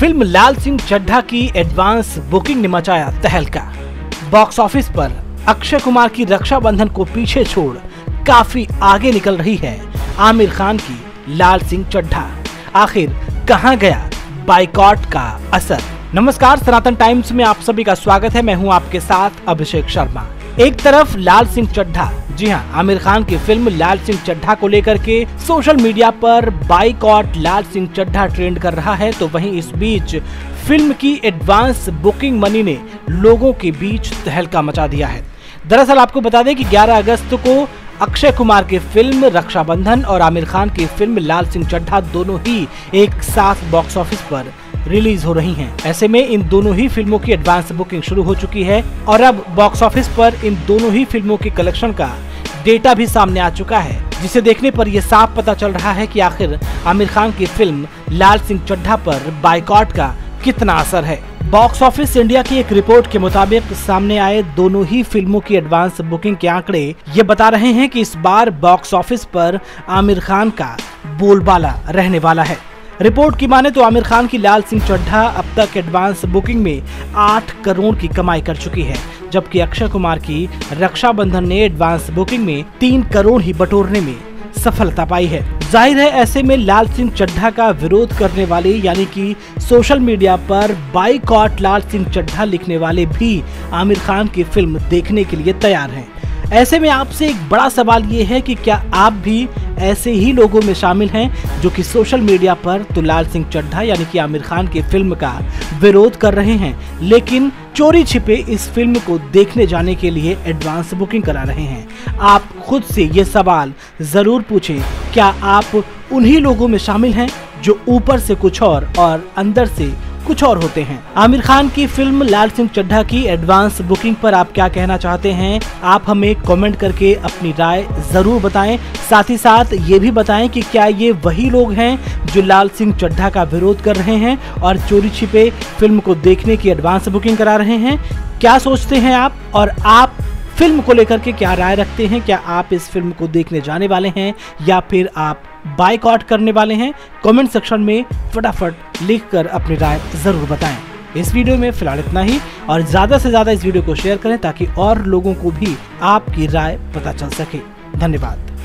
Film लाल सिंह चड्ढा की advance booking ने मचाया तहलका। बॉक्स ऑफिस पर अक्षय कुमार की रक्षाबंधन को पीछे छोड़ काफी आगे निकल रही है आमिर खान की लाल सिंह चड्ढा। आखिर कहां गया बाइकॉट का असर? नमस्कार, सनातन टाइम्स में आप सभी का स्वागत है। मैं हूं आपके साथ अभिषेक शर्मा। एक तरफ लाल सिंह चड्ढा, जी हां, आमिर खान की फिल्म लाल सिंह चड्ढा को लेकर के सोशल मीडिया पर बाइकॉट लाल सिंह चड्ढा ट्रेंड कर रहा है, तो वहीं इस बीच फिल्म की एडवांस बुकिंग मनी ने लोगों के बीच तहलका मचा दिया है। दरअसल आपको बता दें कि 11 अगस्त को अक्षय कुमार की फिल्म रक्षाबंधन और आमिर खान की फिल्म लाल सिंह चड्ढा दोनों ही एक साथ बॉक्स ऑफिस पर रिलीज हो रही हैं। ऐसे में इन दोनों ही फिल्मों की एडवांस बुकिंग शुरू हो चुकी है और अब बॉक्स ऑफिस पर इन दोनों ही फिल्मों के कलेक्शन का डेटा भी सामने आ चुका है, जिसे देखने पर यह साफ पता चल रहा है कि आखिर आमिर खान की फिल्म लाल सिंह चड्ढा पर बाइकॉट का कितना असर है। बॉक्स ऑफिस इंडिया की एक रिपोर्ट के मुताबिक सामने आए दोनों ही फिल्मों की एडवांस बुकिंग के आंकड़े ये बता रहे हैं कि इस बार बॉक्स ऑफिस पर आमिर खान का बोलबाला रहने वाला है। रिपोर्ट की माने तो आमिर खान की लाल सिंह चड्ढा अब तक एडवांस बुकिंग में 8 करोड़ की कमाई कर चुकी है, जबकि अक्षय कुमार की रक्षाबंधन ने एडवांस बुकिंग में 3 करोड़ ही बटोरने में सफलता पाई है। जाहिर है ऐसे में लाल सिंह चड्ढा का विरोध करने वाले, यानी कि सोशल मीडिया पर बाइकॉट लाल सिंह चड्ढा लिखने वाले भी आमिर खान की फिल्म देखने के लिए तैयार हैं। ऐसे में आपसे एक बड़ा सवाल ये है कि क्या आप भी ऐसे ही लोगों में शामिल हैं जो कि सोशल मीडिया पर तो लाल सिंह चड्ढा यानी कि आमिर खान की फिल्म का विरोध कर रहे हैं, लेकिन चोरी छिपे इस फिल्म को देखने जाने के लिए एडवांस बुकिंग करा रहे हैं? आप खुद से ये सवाल जरूर पूछें। क्या आप उन्हीं लोगों में शामिल हैं जो ऊपर से कुछ और अंदर से कुछ और होते हैं? आमिर खान की फिल्म लाल सिंह चड्ढा की एडवांस बुकिंग पर आप क्या कहना चाहते हैं? आप हमें कमेंट करके अपनी राय जरूर बताएं। साथ ही साथ ये भी बताएं कि क्या ये वही लोग हैं जो लाल सिंह चड्ढा का विरोध कर रहे हैं और चोरी छिपे फिल्म को देखने की एडवांस बुकिंग करा रहे हैं? क्या सोचते हैं आप, और आप फिल्म को लेकर के क्या राय रखते हैं? क्या आप इस फिल्म को देखने जाने वाले हैं या फिर आप बाइकॉट करने वाले हैं? कमेंट सेक्शन में फटाफट लिखकर अपनी राय जरूर बताएं। इस वीडियो में फिलहाल इतना ही, और ज्यादा से ज्यादा इस वीडियो को शेयर करें ताकि और लोगों को भी आपकी राय पता चल सके। धन्यवाद।